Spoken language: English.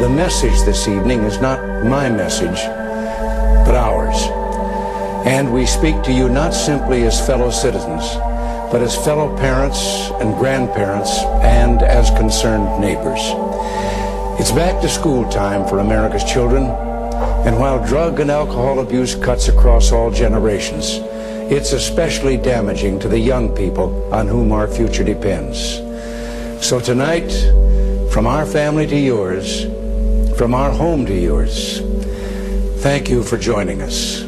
The message this evening is not my message, but ours. And we speak to you not simply as fellow citizens, but as fellow parents and grandparents and as concerned neighbors. It's back to school time for America's children, and while drug and alcohol abuse cuts across all generations, it's especially damaging to the young people on whom our future depends. So tonight, from our family to yours, from our home to yours, thank you for joining us.